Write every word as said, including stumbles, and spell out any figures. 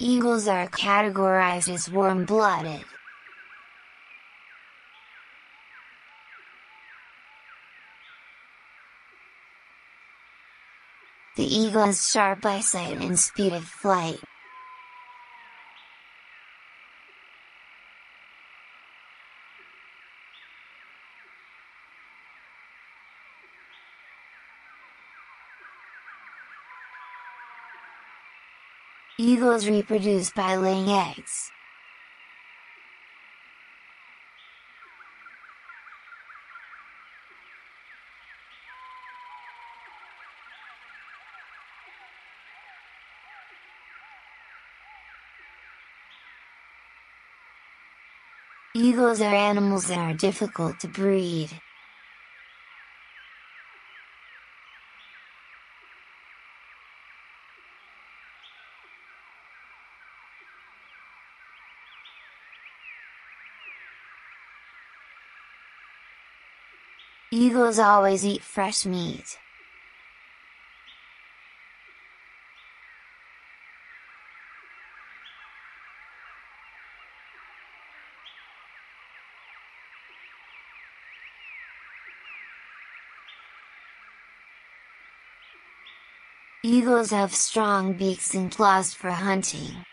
Eagles are categorized as warm-blooded. The eagle has sharp eyesight and speed of flight. Eagles reproduce by laying eggs. Eagles are animals that are difficult to breed. Eagles always eat fresh meat. Eagles have strong beaks and claws for hunting.